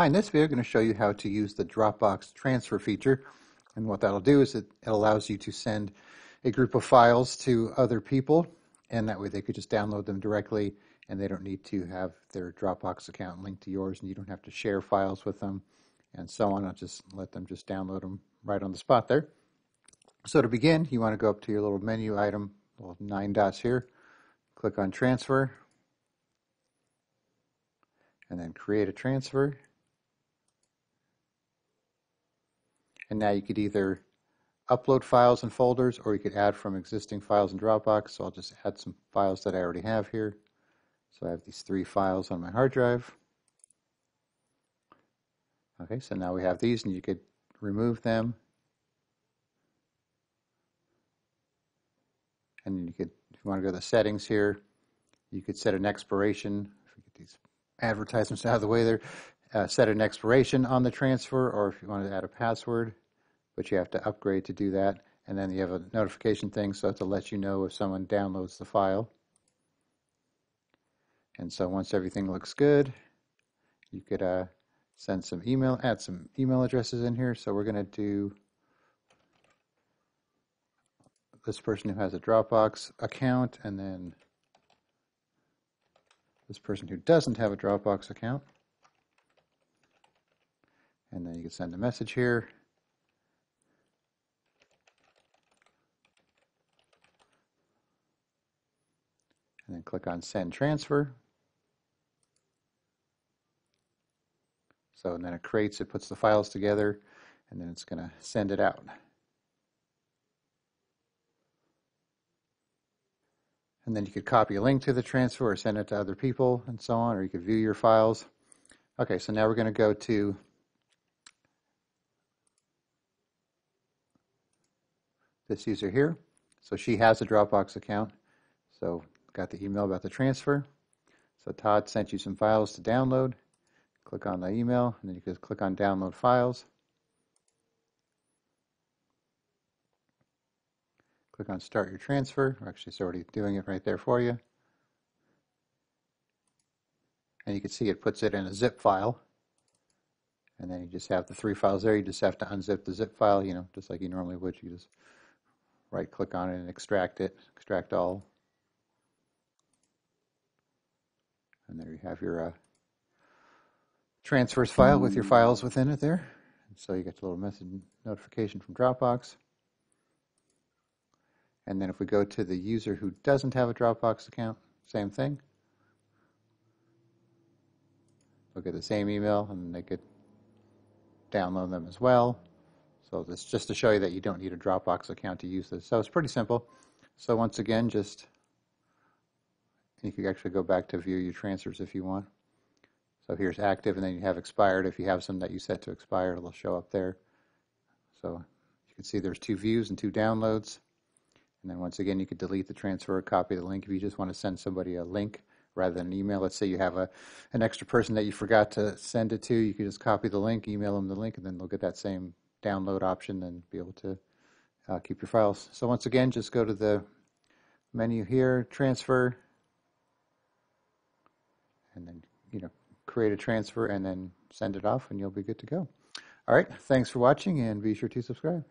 Hi, in this video, I'm going to show you how to use the Dropbox transfer feature. And what that'll do is it allows you to send a group of files to other people, and that way they could just download them directly, and they don't need to have their Dropbox account linked to yours, and you don't have to share files with them, and so on. I'll just let them just download them right on the spot there. So to begin, you want to go up to your little menu item, little 9 dots here, click on Transfer, and then Create a Transfer. And now you could either upload files and folders, or you could add from existing files in Dropbox. So I'll just add some files that I already have here. So I have these 3 files on my hard drive. Okay, so now we have these, and you could remove them. And you could, if you want to go to the settings here, you could set an expiration. If we get these advertisements out of the way there. Set an expiration on the transfer, or if you want to add a password, but you have to upgrade to do that. And then you have a notification thing, so to let you know if someone downloads the file. And so once everything looks good, you could send some email, add some email addresses in here. So we're going to do this person who has a Dropbox account, and then this person who doesn't have a Dropbox account. And then you can send a message here. And then click on Send Transfer. So, and then it creates, it puts the files together, and then it's going to send it out. And then you could copy a link to the transfer or send it to other people and so on, or you could view your files. Okay, so now we're going to go to this user here. So she has a Dropbox account. So got the email about the transfer. So Todd sent you some files to download. Click on the email, and then you can click on Download Files. Click on Start Your Transfer. Actually, it's already doing it right there for you. And you can see it puts it in a zip file. And then you just have the 3 files there. You just have to unzip the zip file, you know, just like you normally would. You just right click on it and extract it, extract all. And there you have your transfers file with your files within it there. And so you get a little message notification from Dropbox. And then if we go to the user who doesn't have a Dropbox account, same thing. They'll get the same email, and they could download them as well. So this is just to show you that you don't need a Dropbox account to use this. So it's pretty simple. So once again, just you can actually go back to view your transfers if you want. So here's active, and then you have expired. If you have some that you set to expire, it'll show up there. So you can see there's 2 views and 2 downloads. And then once again, you could delete the transfer or copy the link if you just want to send somebody a link rather than an email. Let's say you have an extra person that you forgot to send it to. You could just copy the link, email them the link, and then they'll get that same download option and be able to keep your files. So once again, just go to the menu here, Transfer, and then, you know, create a transfer, and then send it off, and you'll be good to go. All right, thanks for watching, and be sure to subscribe.